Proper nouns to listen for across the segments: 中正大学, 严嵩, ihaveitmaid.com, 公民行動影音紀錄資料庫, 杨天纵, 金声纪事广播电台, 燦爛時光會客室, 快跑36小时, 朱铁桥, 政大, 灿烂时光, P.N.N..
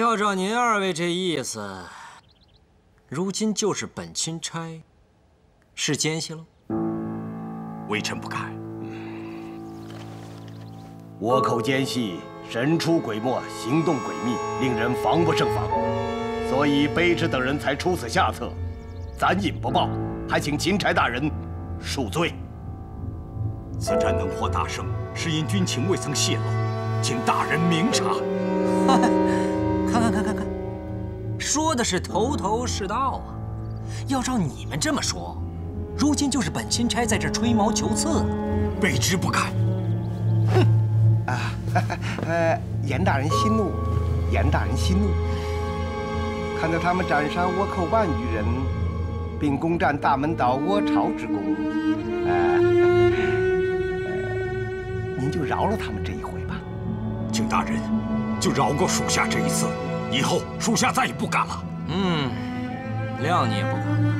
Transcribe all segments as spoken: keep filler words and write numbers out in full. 要照您二位这意思，如今就是本钦差是奸细喽？微臣不敢。倭寇奸细神出鬼没，行动诡秘，令人防不胜防，所以卑职等人才出此下策。咱引不报，还请钦差大人恕罪。此战能获大胜，是因军情未曾泄露，请大人明察。看看看看看，说的是头头是道啊！要照你们这么说，如今就是本钦差在这吹毛求疵了。卑职不敢。哼！啊，呃，严大人息怒，严大人息怒。看到他们斩杀倭寇万余人，并攻占大门岛倭巢之功，呃，您就饶了他们这一回吧。请大人就饶过属下这一次，以后属下再也不敢了。嗯，料你也不敢了。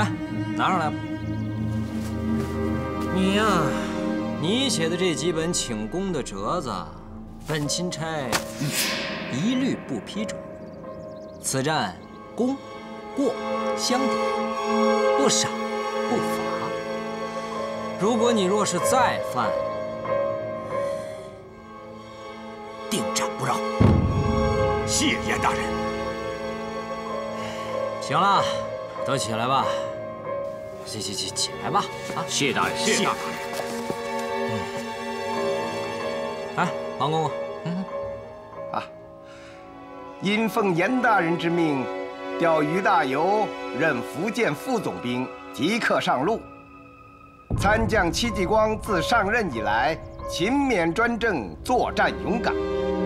哎，拿上来吧。你呀、啊。 你写的这几本请功的折子，本钦差一律不批准。此战功、过相抵，不赏不罚。如果你若是再犯，定斩不饶。谢严大人。行了，都起来吧。起起起，起来吧！啊，谢大人，谢大人。 哎，王公公，嗯，啊，因奉严大人之命，调于大猷任福建副总兵，即刻上路。参将戚继光自上任以来，勤勉专政，作战勇敢。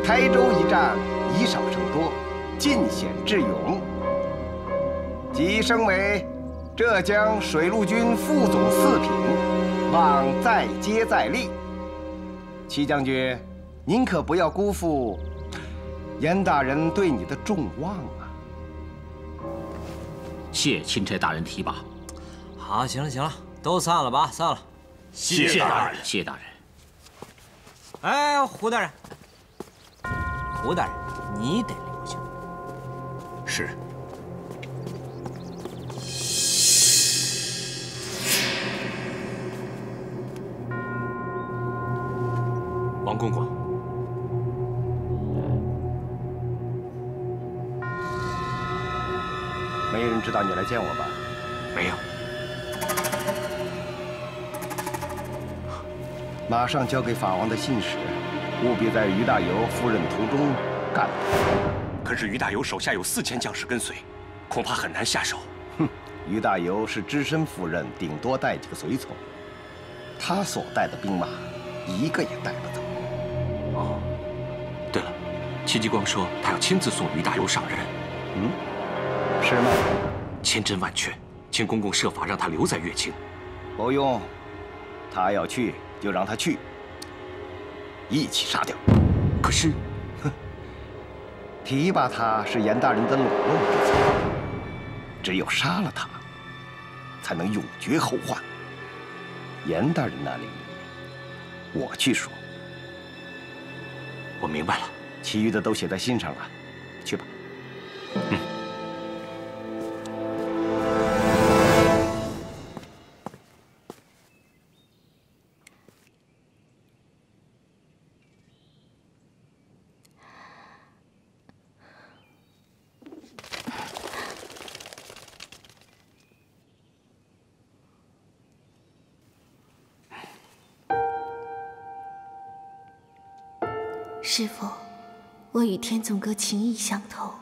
台州一战以少胜多，尽显智勇，即升为浙江水陆军副总四品，望再接再厉。 戚将军，您可不要辜负严大人对你的重望啊！谢钦差大人提拔。好，行了行了，都散了吧，散了。谢大人，谢大人。哎，胡大人，胡大人，你得留下。是。王公公，没人知道你来见我吧？没有。马上交给法王的信使，务必在于大猷赴任途中干掉。可是于大猷手下有四千将士跟随，恐怕很难下手。哼，于大猷是只身赴任，顶多带几个随从，他所带的兵马，一个也带不走。 哦，对了，戚继光说他要亲自送于大猷上任，嗯，是吗？千真万确，请公公设法让他留在乐清。不用，他要去就让他去，一起杀掉。可是，哼，提拔他是严大人的笼络之策，只有杀了他，才能永绝后患。严大人那里，我去说。 我明白了，其余的都写在信上了，去吧。嗯。师父，我与天纵哥情谊相投，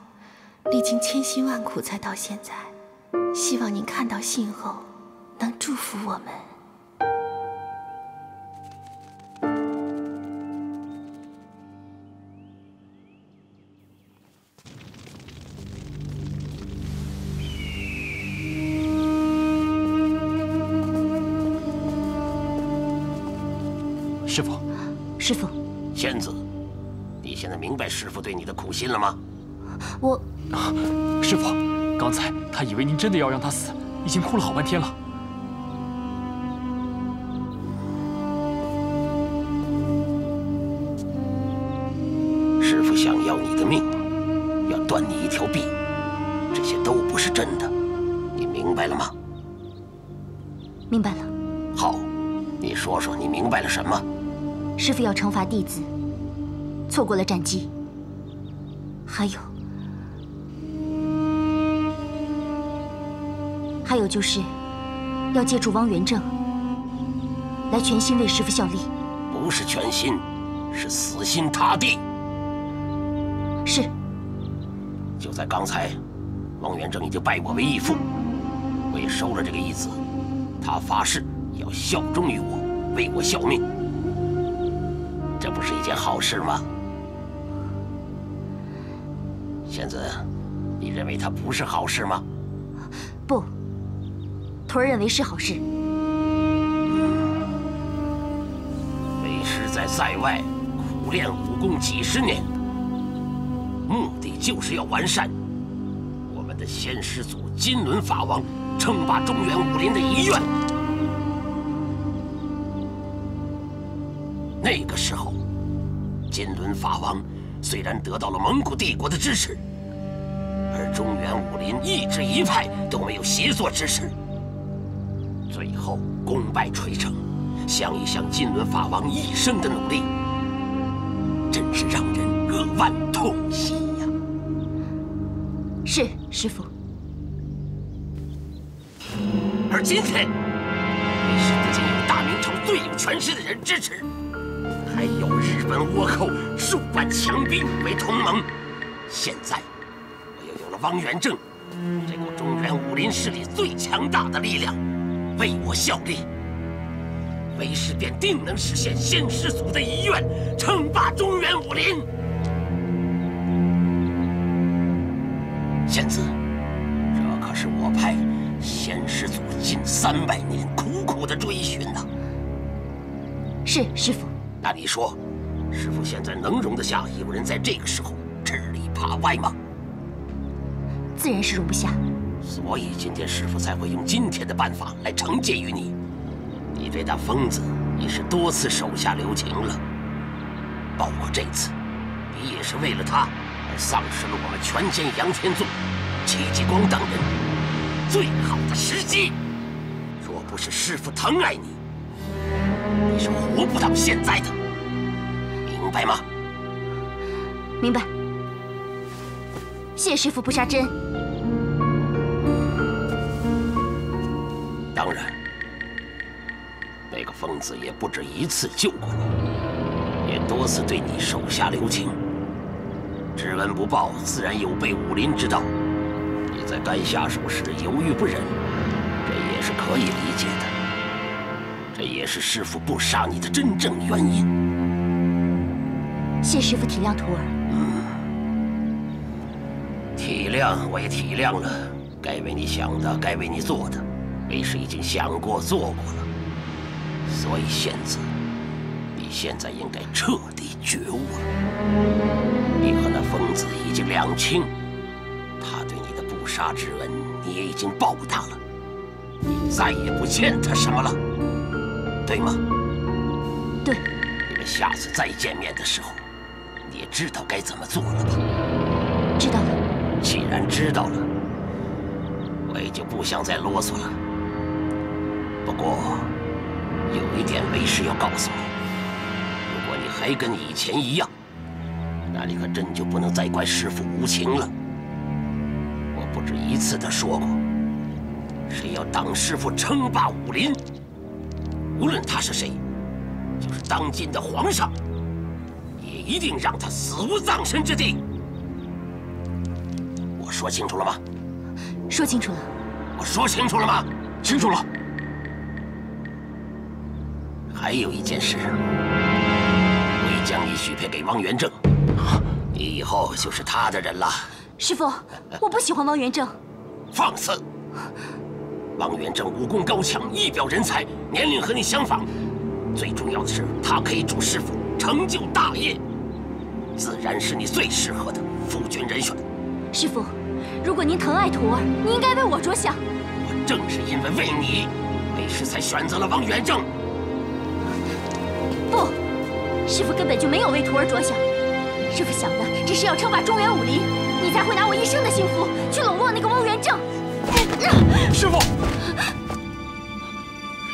历经千辛万苦才到现在，希望您看到信后能祝福我们。师父，师父，仙子。 你现在明白师父对你的苦心了吗？我，师父，刚才他以为您真的要让他死，已经哭了好半天了。师父想要你的命，要断你一条臂，这些都不是真的，你明白了吗？明白了。好，你说说你明白了什么？师父要惩罚弟子，错过了战机。还有，还有就是要借助汪元正来全心为师父效力。不是全心，是死心塌地。 是，就在刚才，汪元正已经拜我为义父，我也收了这个义子，他发誓要效忠于我，为我效命，这不是一件好事吗？仙子，你认为它不是好事吗？不，徒儿认为是好事。嗯，为师在塞外苦练武功几十年。 目的就是要完善我们的先师祖金轮法王称霸中原武林的遗愿。那个时候，金轮法王虽然得到了蒙古帝国的支持，而中原武林一支一派都没有协作支持，最后功败垂成。想一想金轮法王一生的努力，真是让人扼腕痛惜。 是师父。而今天，为师不仅有大明朝最有权势的人支持，还有日本倭寇数万强兵为同盟。现在，我又有了汪元正这股中原武林势力最强大的力量，为我效力，为师便定能实现先师祖的遗愿，称霸中原武林。 仙子，这可是我派先师祖近三百年苦苦的追寻呐。是师父。那你说，师父现在能容得下有人在这个时候吃里扒外吗？自然是容不下。所以今天师父才会用今天的办法来惩戒于你。你对那疯子也是多次手下留情了，包括这次，你也是为了他。 而丧失了我们全歼杨天纵、戚继光等人最好的时机。若不是师父疼爱你，你是活不到现在的，明白吗？明白。谢师父不杀之恩。当然，那个疯子也不止一次救过你，也多次对你手下留情。 知恩不报，自然有悖武林之道。你在该下手时犹豫不忍，这也是可以理解的。这也是师父不杀你的真正原因。谢师父体谅徒儿。嗯，体谅我也体谅了。该为你想的，该为你做的，为师已经想过、做过了。所以仙子，你现在应该彻底觉悟了。 你和那疯子已经两清，他对你的不杀之恩，你也已经报答了，你再也不欠他什么了，对吗？对。你们下次再见面的时候，你也知道该怎么做了吧？知道了。既然知道了，我也就不想再啰嗦了。不过，有一点为师要告诉你，如果你还跟以前一样。 那你可真就不能再怪师父无情了。我不止一次的说过，谁要当师父称霸武林，无论他是谁，就是当今的皇上，也一定让他死无葬身之地。我说清楚了吗？说清楚了。我说清楚了吗？清楚了。还有一件事，我已将你许配给汪元正。 你以后就是他的人了，师父，我不喜欢汪元正。放肆！汪元正武功高强，一表人才，年龄和你相仿，最重要的是他可以助师父成就大业，自然是你最适合的夫君人选。师父，如果您疼爱徒儿，您应该为我着想。我正是因为为你，为师才选择了汪元正。不，师父根本就没有为徒儿着想。 师父想的只是要称霸中原武林，你才会拿我一生的幸福去笼络那个汪元正。师傅，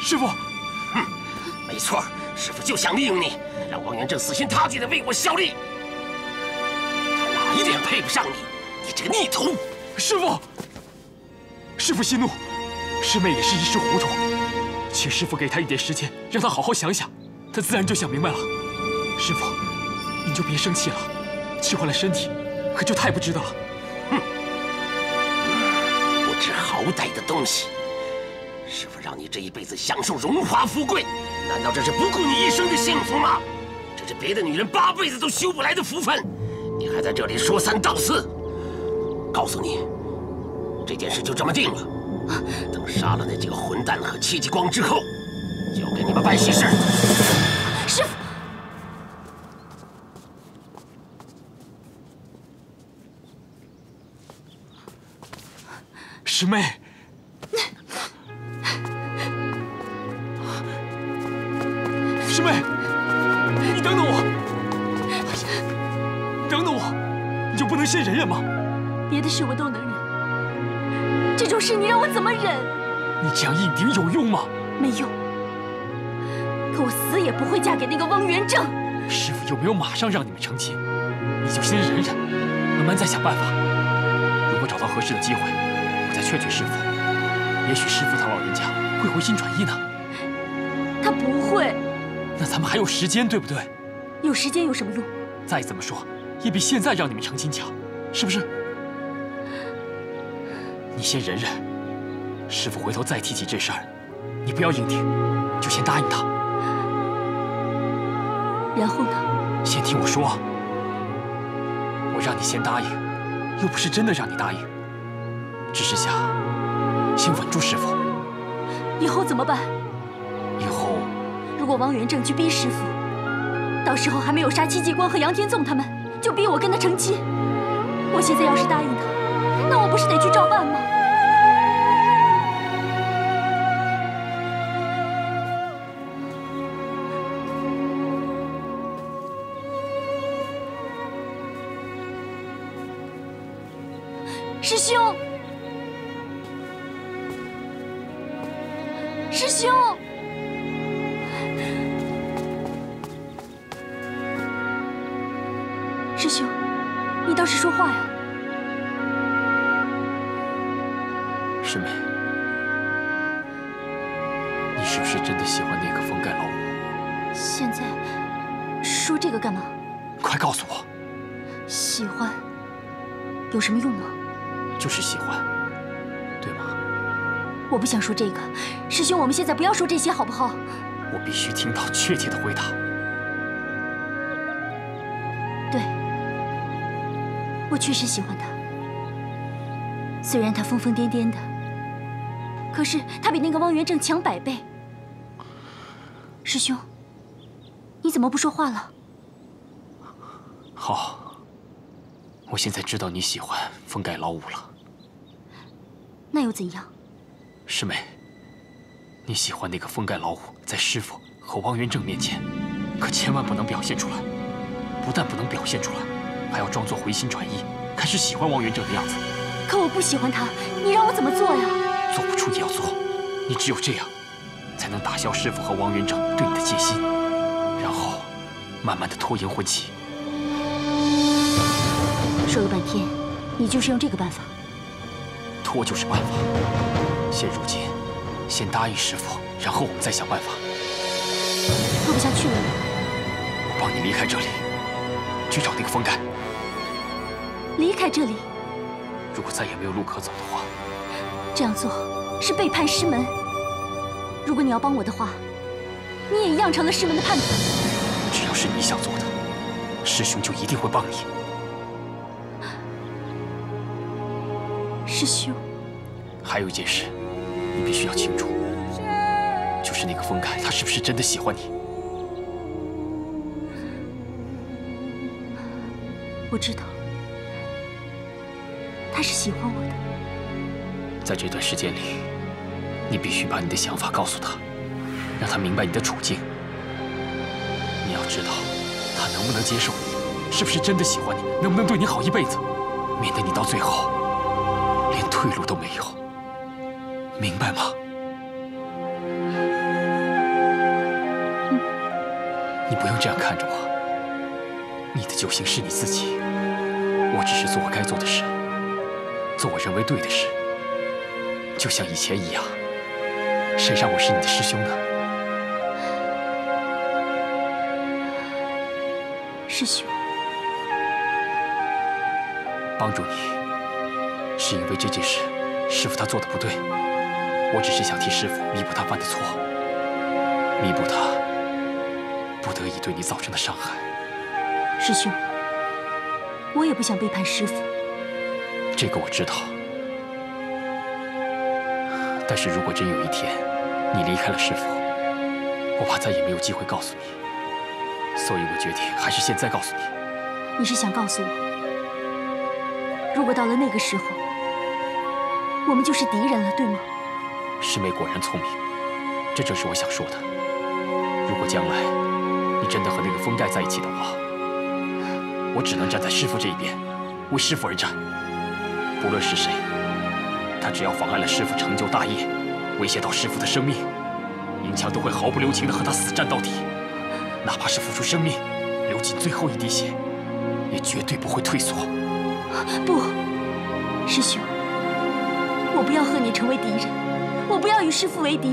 师傅，哼，没错，师傅就想利用你，让汪元正死心塌地的为我效力。他哪一点配不上你，你这个逆徒！师傅，师傅息怒，师妹也是一时糊涂，请师傅给她一点时间，让她好好想想，她自然就想明白了。师傅，你就别生气了，气坏了身体。 可就太不值得了！哼，不知好歹的东西！师傅让你这一辈子享受荣华富贵，难道这是不顾你一生的幸福吗？这是别的女人八辈子都修不来的福分，你还在这里说三道四！告诉你，这件事就这么定了。等杀了那几个混蛋和戚继光之后，就给你们办喜事。师傅。 师妹，师妹，你等等我，等等我，你就不能先忍忍吗？别的事我都能忍，这种事你让我怎么忍？你这样硬顶有用吗？没用。可我死也不会嫁给那个汪元正。师傅有没有马上让你们成亲？你就先忍忍，慢慢再想办法。如果找到合适的机会。 再劝劝师傅，也许师傅他老人家会回心转意呢。他不会。那咱们还有时间，对不对？有时间有什么用？再怎么说，也比现在让你们成亲强，是不是？你先忍忍，师傅回头再提起这事儿，你不要硬挺，就先答应他。然后呢？先听我说，我让你先答应，又不是真的让你答应。 只是想先稳住师傅，以后怎么办？以后如果汪元正去逼师傅，到时候还没有杀戚继光和杨天纵他们，就逼我跟他成亲。我现在要是答应他，那我不是得去照办吗？师兄。 师兄，师兄，你倒是说话呀！师妹，你是不是真的喜欢那个封盖老五？现在说这个干嘛？快告诉我！喜欢有什么用啊？就是喜欢。 我不想说这个，师兄，我们现在不要说这些，好不好？我必须听到确切的回答。对，我确实喜欢他。虽然他疯疯癫癫的，可是他比那个汪元正强百倍。师兄，你怎么不说话了？好，我现在知道你喜欢封盖老五了。那又怎样？ 师妹，你喜欢那个封盖老五，在师傅和汪元正面前，可千万不能表现出来。不但不能表现出来，还要装作回心转意，开始喜欢汪元正的样子。可我不喜欢他，你让我怎么做呀？做不出也要做，你只有这样，才能打消师傅和汪元正对你的戒心，然后慢慢的拖延婚期。说了半天，你就是用这个办法。拖就是办法。 现如今，先答应师傅，然后我们再想办法。过不下去了，我帮你离开这里，去找那个封盖。离开这里？如果再也没有路可走的话，这样做是背叛师门。如果你要帮我的话，你也一样成了师门的叛徒。只要是你想做的，师兄就一定会帮你。师兄，还有一件事。 你必须要清楚，就是那个封盖，他是不是真的喜欢你？我知道，他是喜欢我的。在这段时间里，你必须把你的想法告诉他，让他明白你的处境。你要知道，他能不能接受你，是不是真的喜欢你，能不能对你好一辈子，免得你到最后连退路都没有，明白吗？嗯、你不用这样看着我，你的救星是你自己，我只是做我该做的事，做我认为对的事，就像以前一样。谁让我是你的师兄呢？ 师兄，帮助你是因为这件事，师父他做的不对，我只是想替师父弥补他犯的错，弥补他不得已对你造成的伤害。师兄，我也不想背叛师父。这个我知道，但是如果真有一天你离开了师父，我怕再也没有机会告诉你。 所以我决定还是现在告诉你。你是想告诉我，如果到了那个时候，我们就是敌人了，对吗？师妹果然聪明，这正是我想说的。如果将来你真的和那个封盖在一起的话，我只能站在师父这一边，为师父而战。不论是谁，他只要妨碍了师父成就大业，威胁到师父的生命，银强都会毫不留情地和他死战到底。 哪怕是付出生命，流尽最后一滴血，也绝对不会退缩。不，师兄，我不要和你成为敌人，我不要与师父为敌。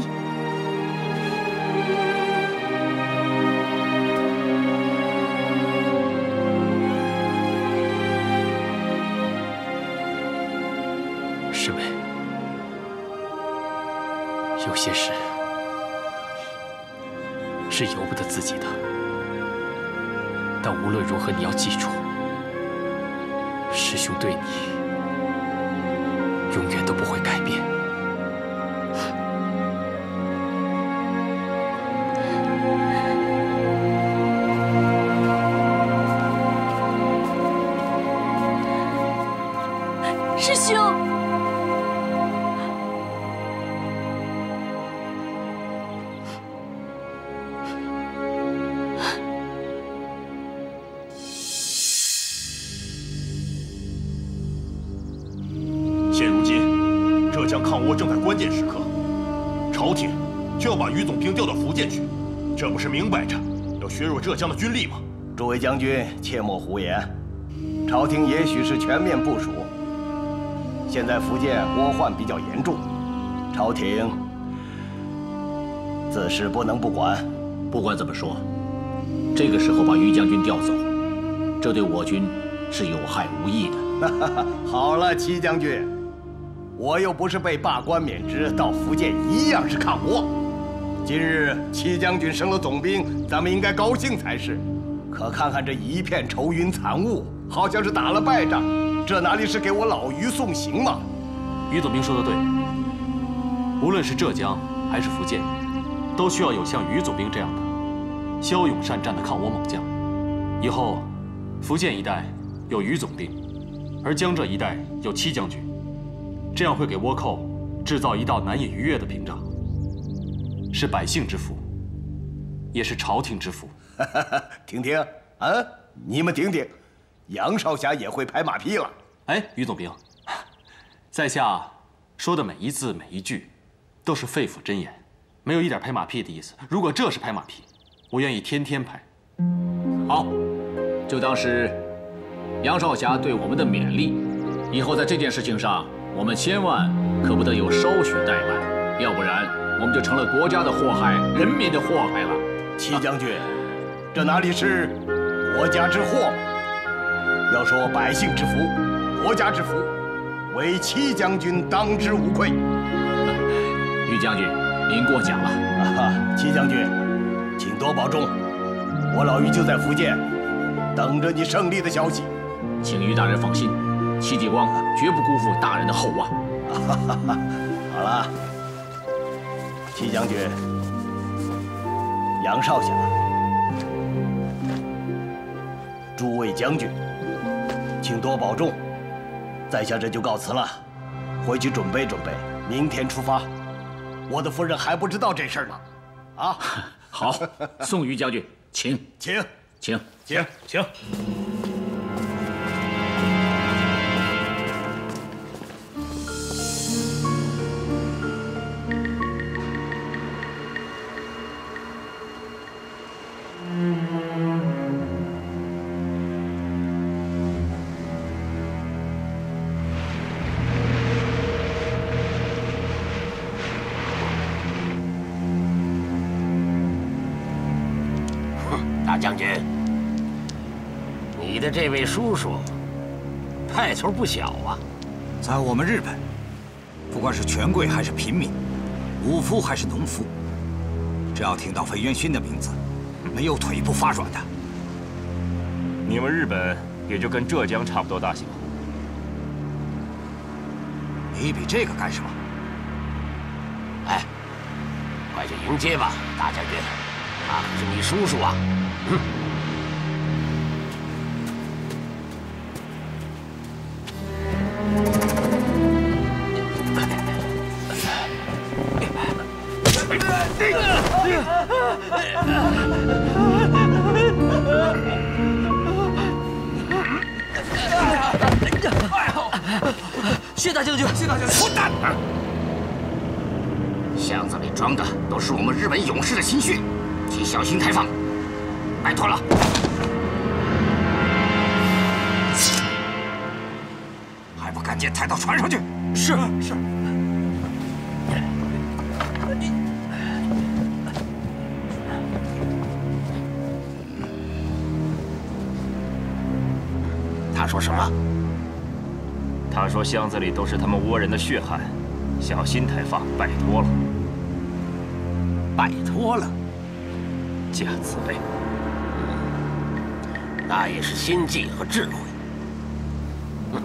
师妹，有些事是由不得自己的。 但无论如何，你要记住，师兄对你永远都不会改变。师兄，这不是明摆着要削弱浙江的军力吗？诸位将军，切莫胡言。朝廷也许是全面部署，现在福建倭患比较严重，朝廷自是不能不管。不管怎么说，这个时候把于将军调走，这对我军是有害无益的。好了，戚将军，我又不是被罢官免职，到福建一样是抗倭。 今日戚将军升了总兵，咱们应该高兴才是。可看看这一片愁云惨雾，好像是打了败仗，这哪里是给我老于送行嘛？于总兵说的对，无论是浙江还是福建，都需要有像于总兵这样的骁勇善战的抗倭猛将。以后，福建一带有于总兵，而江浙一带有戚将军，这样会给倭寇制造一道难以逾越的屏障。 是百姓之福，也是朝廷之福。听听啊，你们听听，杨少侠也会拍马屁了。哎，于总兵，在下说的每一字每一句，都是肺腑真言，没有一点拍马屁的意思。如果这是拍马屁，我愿意天天拍。好，就当是杨少侠对我们的勉励。以后在这件事情上，我们千万可不得有稍许怠慢，要不然。 我们就成了国家的祸害，人民的祸害了。戚将军，这哪里是国家之祸？要说百姓之福，国家之福，唯戚将军当之无愧。于将军，您过奖了。啊，戚将军，请多保重。我老于就在福建，等着你胜利的消息。请于大人放心，戚继光绝不辜负大人的厚望。好了。 戚将军，杨少侠，诸位将军，请多保重。在下这就告辞了，回去准备准备，明天出发。我的夫人还不知道这事儿呢，啊！好，送于将军，请，请，请，请，请。将军，你的这位叔叔派头不小啊。在我们日本，不管是权贵还是平民，武夫还是农夫，只要听到裴元勋的名字，没有腿不发软的。你们日本也就跟浙江差不多大小。你比这个干什么？哎，快去迎接吧，大将军，他可是你叔叔啊！嗯。谢大将军，谢大将军，混蛋！箱子里装的都是我们日本勇士的心血，请小心开放，拜托了。还不赶紧抬到船上去！是是。他说什么？他说箱子里都是他们倭人的血汗，小心抬放，拜托了。 拜托了，假慈悲，那也是心计和智慧。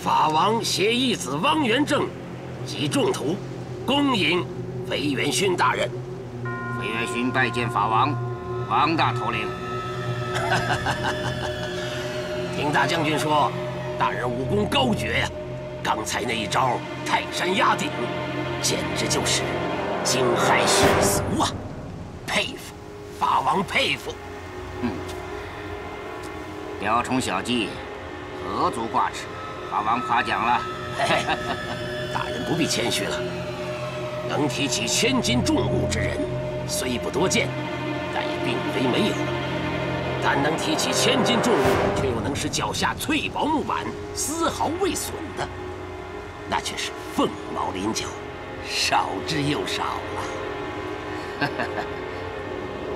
法王携义子汪元正及众徒，恭迎裴元勋大人。裴元勋拜见法王，王大头领。听大将军说。 大人武功高绝呀，刚才那一招泰山压顶，简直就是惊骇世俗啊！佩服，法王佩服。嗯，雕虫小技，何足挂齿，法王夸奖了。大人不必谦虚了，能提起千斤重物之人虽不多见，但也并非没有。 但能提起千斤重物，却又能使脚下脆薄木板丝毫未损的，那却是凤毛麟角，少之又少了。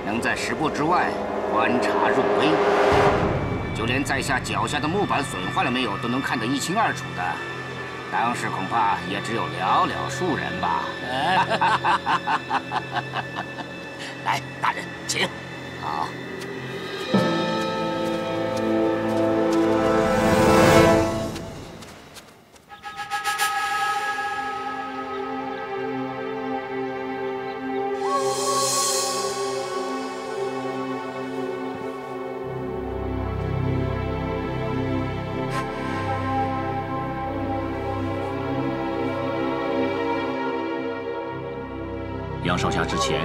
能在十步之外观察入微，就连在下脚下的木板损坏了没有都能看得一清二楚的，当时恐怕也只有寥寥数人吧。来，大人，请。好。 杨少侠之前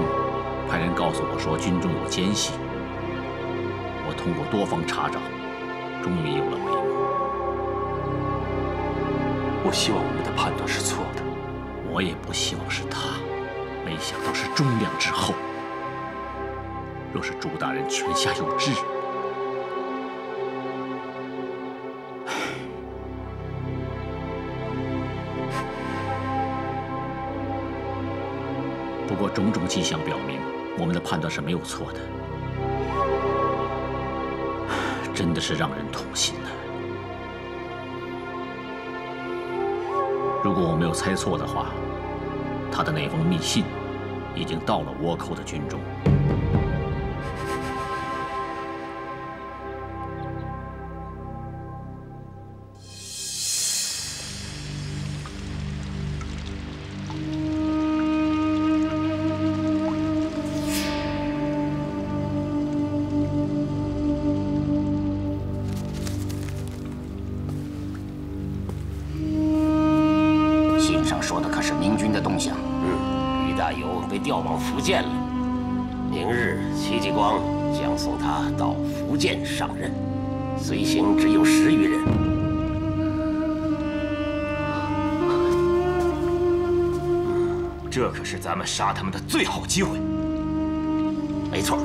派人告诉我说，军中有奸细。 通过多方查找，终于有了眉目。我希望我们的判断是错的，我也不希望是他。没想到是忠良之后。若是朱大人泉下有知，不过种种迹象表明，我们的判断是没有错的。 真的是让人痛心呐！如果我没有猜错的话，他的那封密信已经到了倭寇的军中。是咱们杀他们的最好机会。没错，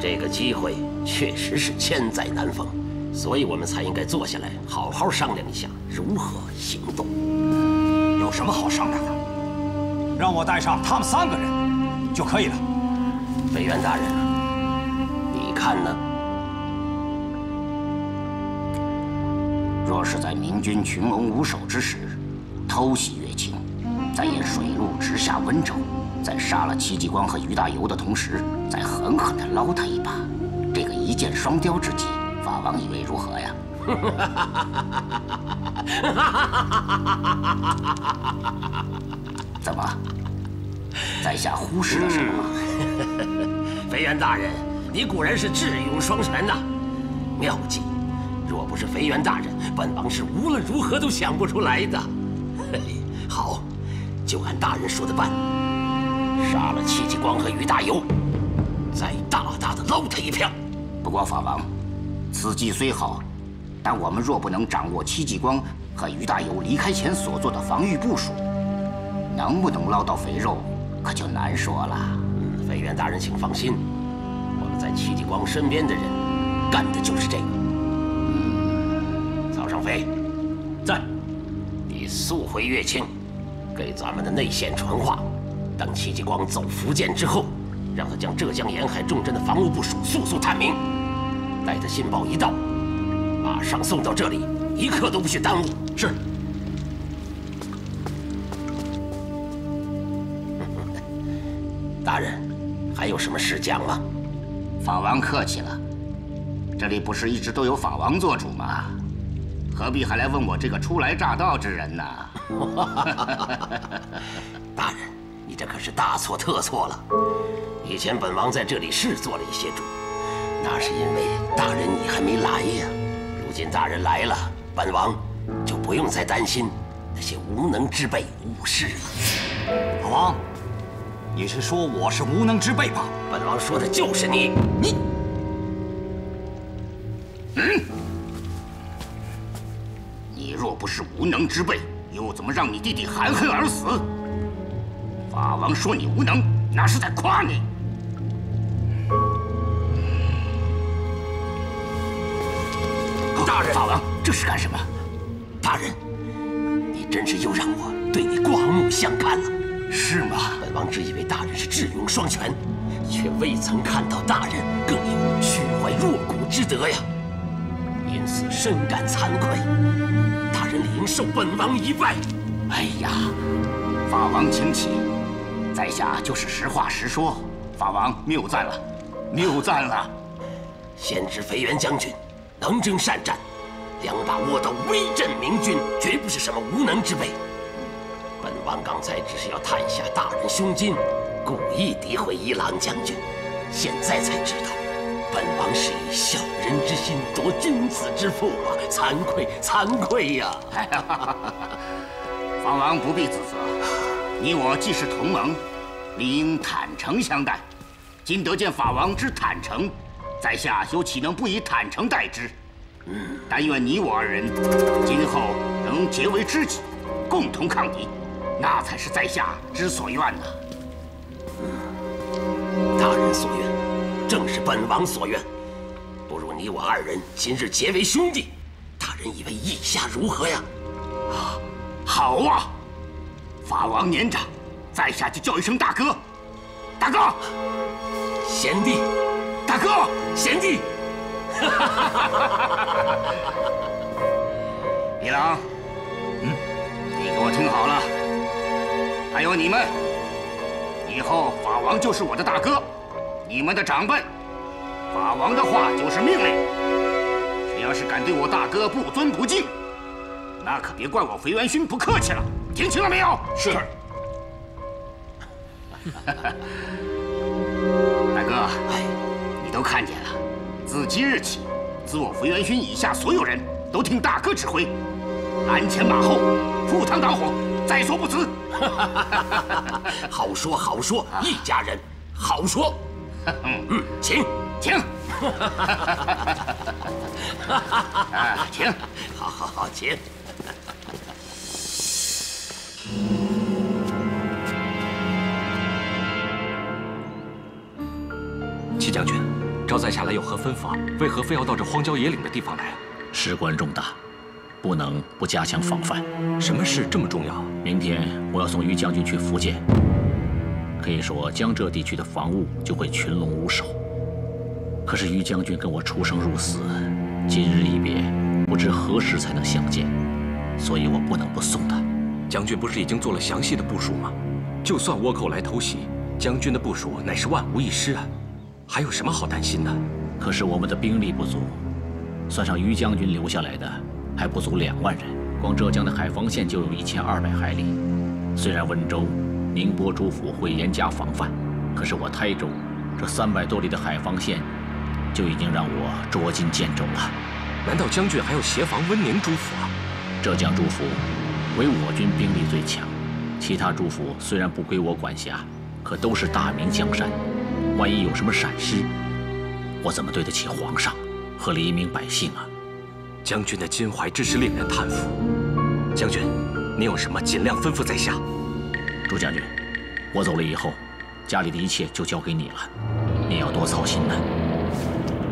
这个机会确实是千载难逢，所以我们才应该坐下来好好商量一下如何行动。有有什么好商量的？让我带上他们三个人就可以了。北原大人，你看呢？若是在明军群龙无首之时偷袭乐清，咱也水路直下温州，在杀了戚继光和俞大猷的同时，再狠狠地捞他一把，这个一箭双雕之计，法王以为如何呀？ 怎么，在下忽视了什么吗？肥原大人，你果然是智勇双全呐，妙计！若不是肥原大人，本王是无论如何都想不出来的。好，就按大人说的办，杀了戚继光和俞大猷，再大大的捞他一票。不过法王，此计虽好。 但我们若不能掌握戚继光和俞大猷离开前所做的防御部署，能不能捞到肥肉，可就难说了。嗯，肥原大人请放心，我们在戚继光身边的人，干的就是这个。嗯，曹尚飞，在，你速回乐清，给咱们的内线传话，等戚继光走福建之后，让他将浙江沿海重镇的防务部署速速探明，待他信报一到。 马上送到这里，一刻都不许耽误。是。大人，还有什么事讲吗？法王客气了，这里不是一直都有法王做主吗？何必还来问我这个初来乍到之人呢？大人，你这可是大错特错了。以前本王在这里是做了一些主，那是因为大人你还没来呀。 如今大人来了，本王就不用再担心那些无能之辈误事了。法王，你是说我是无能之辈吧？本王说的就是你。你，嗯，你若不是无能之辈，又怎么让你弟弟含恨而死？法王说你无能，那是在夸你。 大人，法王，这是干什么？大人，你真是又让我对你刮目相看了，是吗？本王只以为大人是智勇双全，却未曾看到大人更有虚怀若谷之德呀，因此深感惭愧。大人理应受本王一拜。哎呀，法王请起，在下就是实话实说。法王谬赞了，谬赞了。先知肥原将军。 能征善战，两把倭刀威震明军，绝不是什么无能之辈。本王刚才只是要探下大人胸襟，故意诋毁一郎将军，现在才知道，本王是以小人之心夺君子之腹啊！惭愧，惭愧呀！法王不必自责，你我既是同盟，理应坦诚相待。今得见法王之坦诚。 在下又岂能不以坦诚待之？嗯，但愿你我二人今后能结为知己，共同抗敌，那才是在下之所愿呐。嗯，大人所愿，正是本王所愿。不如你我二人今日结为兄弟，大人以为意下如何呀？啊，好啊！法王年长，在下就叫一声大哥。大哥，贤弟。 大哥，贤弟，一郎，嗯，你给我听好了，还有你们，以后法王就是我的大哥，你们的长辈，法王的话就是命令。谁要是敢对我大哥不尊不敬，那可别怪我肥原勋不客气了。听清了没有？是。大哥，哎。 你都看见了，自即日起，自我肥原勋以下所有人都听大哥指挥，鞍前马后，赴汤蹈火，在所不辞。好说好说，一家人，好说。嗯，请请，啊，请，好好好，请。 戚将军，召在下来有何吩咐？为何非要到这荒郊野岭的地方来？事关重大，不能不加强防范。什么事这么重要？明天我要送于将军去福建，可以说江浙地区的防务就会群龙无首。可是于将军跟我出生入死，今日一别，不知何时才能相见，所以我不能不送他。将军不是已经做了详细的部署吗？就算倭寇来偷袭，将军的部署乃是万无一失啊，还有什么好担心的？可是我们的兵力不足。 算上于将军留下来的，还不足两万人。光浙江的海防线就有一千二百海里。虽然温州、宁波诸府会严加防范，可是我台州这三百多里的海防线，就已经让我捉襟见肘了。难道将军还要协防温宁诸府啊？浙江诸府为我军兵力最强，其他诸府虽然不归我管辖，可都是大明江山。万一有什么闪失，我怎么对得起皇上？ 和黎民百姓啊！将军的襟怀之事令人叹服。将军，你有什么尽量吩咐在下。朱将军，我走了以后，家里的一切就交给你了，你要多操心呢。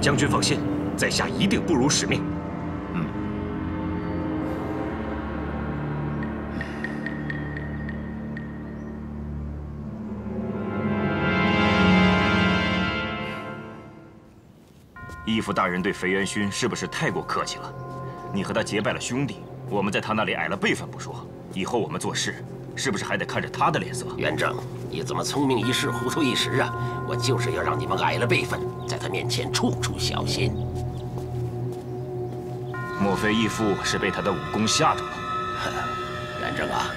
将军放心，在下一定不辱使命。嗯。义父大人对裴元勋是不是太过客气了？你和他结拜了兄弟，我们在他那里矮了辈分不说，以后我们做事是不是还得看着他的脸色？元正，你怎么聪明一世，糊涂一时啊？我就是要让你们矮了辈分，在他面前处处小心。莫非义父是被他的武功吓着了？元正啊，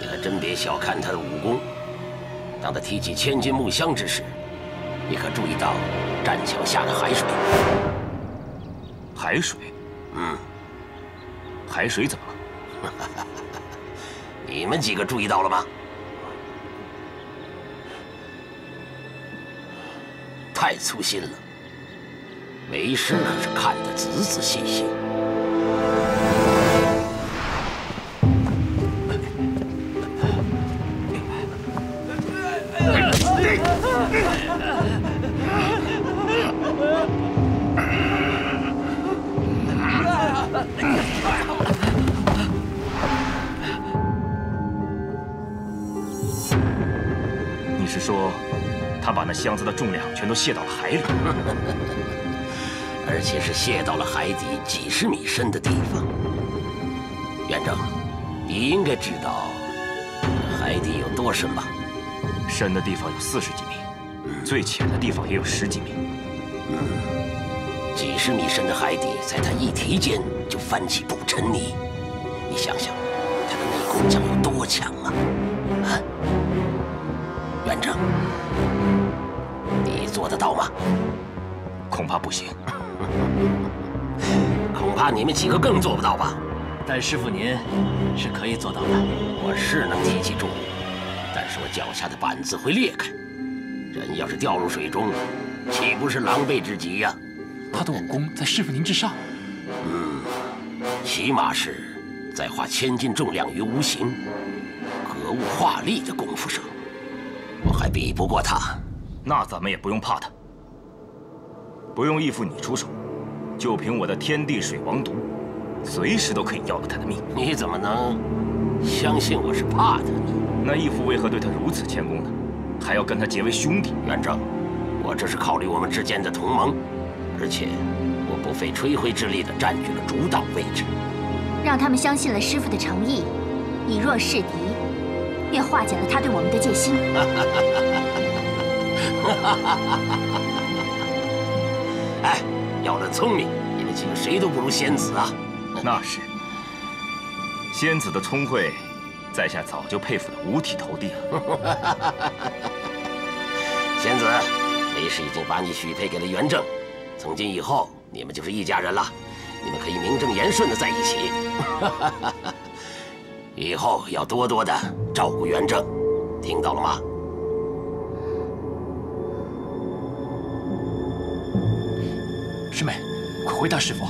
你可真别小看他的武功。当他提起千金木香之时，你可注意到？ 栈桥下的海水，海水，嗯，海水怎么了？你们几个注意到了吗？太粗心了，为师可是看得仔仔细细。你是说，他把那箱子的重量全都卸到了海里，而且是卸到了海底几十米深的地方。元正，你应该知道海底有多深吧？深的地方有四十几米，最浅的地方也有十几米。嗯。 几十米深的海底，在他一提间就翻起不沉泥。你想想，他的内功将有多强啊！啊，元正，你做得到吗？恐怕不行。恐怕你们几个更做不到吧？但师傅您是可以做到的。我是能提起重物，但是我脚下的板子会裂开，人要是掉入水中，岂不是狼狈至极呀？ 他的武功在师傅您之上，嗯，起码是在化千斤重量于无形、格物化力的功夫上，我还比不过他。那咱们也不用怕他，不用义父你出手，就凭我的天地水王毒，随时都可以要了他的命。你怎么能相信我是怕他呢？那义父为何对他如此谦恭呢？还要跟他结为兄弟？元正，我这是考虑我们之间的同盟。 而且，我不费吹灰之力的占据了主导位置，让他们相信了师傅的诚意，以弱势敌，便化解了他对我们的戒心。哎，要论聪明，你们几个谁都不如仙子啊！那是，仙子的聪慧，在下早就佩服得五体投地了。仙子，为师已经把你许配给了元正。 从今以后，你们就是一家人了，你们可以名正言顺的在一起。以后要多多的照顾元正，听到了吗？师妹，快回答师傅。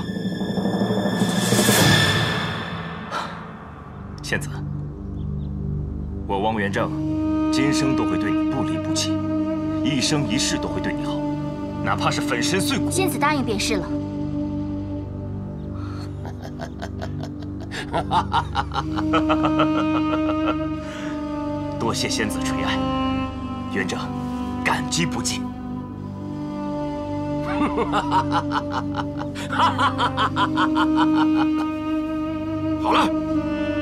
仙子，我汪元正，今生都会对你不离不弃，一生一世都会对你好。 哪怕是粉身碎骨，仙子答应便是了。多谢仙子垂爱，元正感激不尽。好了，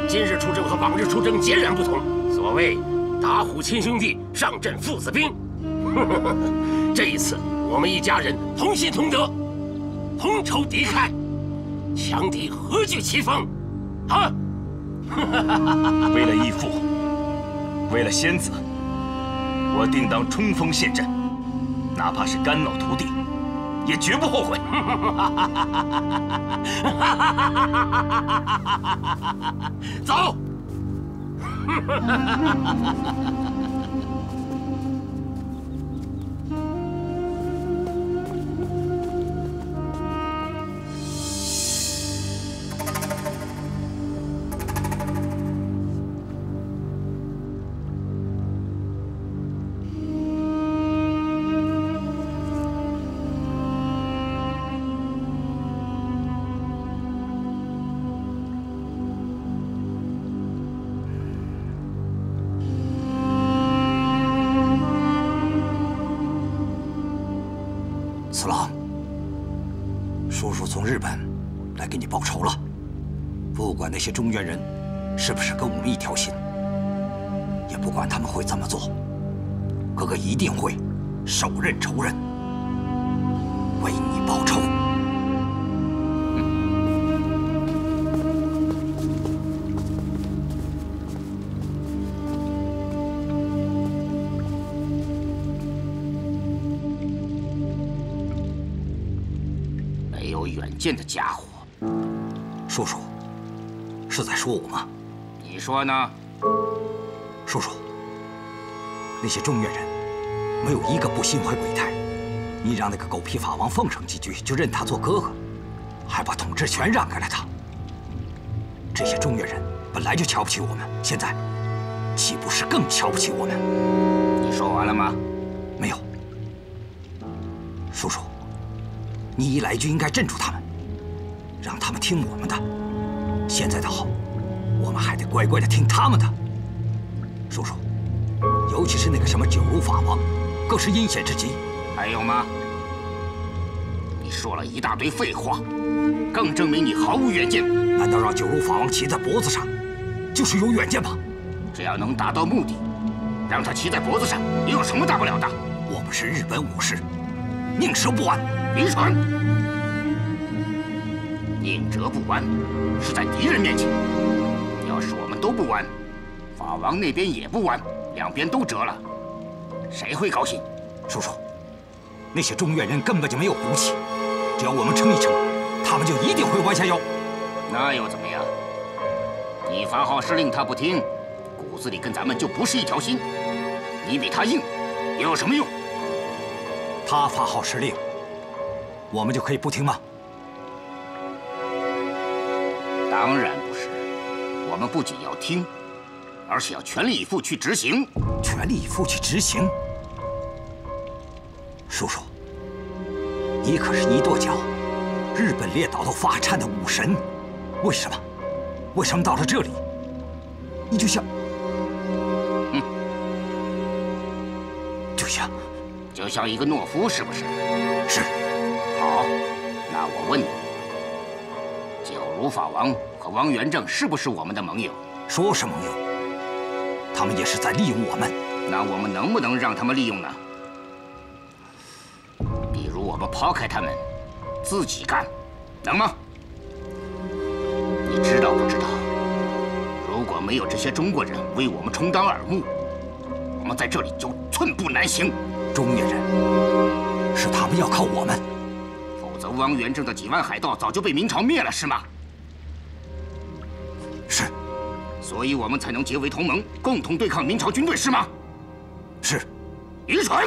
今日出征和往日出征截然不同。所谓打虎亲兄弟，上阵父子兵。这一次，我们一家人同心同德，同仇敌忾，强敌何惧其锋？啊！为了义父，为了仙子，我定当冲锋陷阵，哪怕是肝脑涂地，也绝不后悔。走！那些中原人是不是跟我们一条心？也不管他们会怎么做，哥哥一定会手刃仇人，为你报仇。嗯、没有远见的家伙，叔叔。 是在说我吗？你说呢，叔叔？那些中原人没有一个不心怀鬼胎。你让那个狗屁法王奉承几句，就认他做哥哥，还把统治权让给了他。这些中原人本来就瞧不起我们，现在岂不是更瞧不起我们？你说完了吗？没有，叔叔，你一来就应该镇住他们，让他们听我们的。 现在倒好，我们还得乖乖的听他们的。叔叔，尤其是那个什么九如法王，更是阴险至极。还有吗？你说了一大堆废话，更证明你毫无远见。难道让九如法王骑在脖子上，就是有远见吗？只要能达到目的，让他骑在脖子上，又有什么大不了的？我们是日本武士，宁折不弯。愚蠢！ 宁折不弯，是在敌人面前。要是我们都不弯，法王那边也不弯，两边都折了，谁会高兴？叔叔，那些中原人根本就没有骨气，只要我们撑一撑，他们就一定会弯下腰。那又怎么样？你发号施令他不听，骨子里跟咱们就不是一条心。你比他硬，又有什么用？他发号施令，我们就可以不听吗？ 当然不是，我们不仅要听，而且要全力以赴去执行。全力以赴去执行，叔叔，你可是一跺脚，日本列岛都发颤的武神，为什么？为什么到了这里，你就像，嗯，就像，就像一个懦夫，是不是？是。好，那我问你。 如法王和汪元正是不是我们的盟友？说是盟友，他们也是在利用我们。那我们能不能让他们利用呢？比如我们抛开他们，自己干，能吗？你知道不知道？如果没有这些中国人为我们充当耳目，我们在这里就寸步难行。中原人是他们要靠我们，否则汪元正的几万海盗早就被明朝灭了，是吗？ 是，所以我们才能结为同盟，共同对抗明朝军队，是吗？是，愚蠢。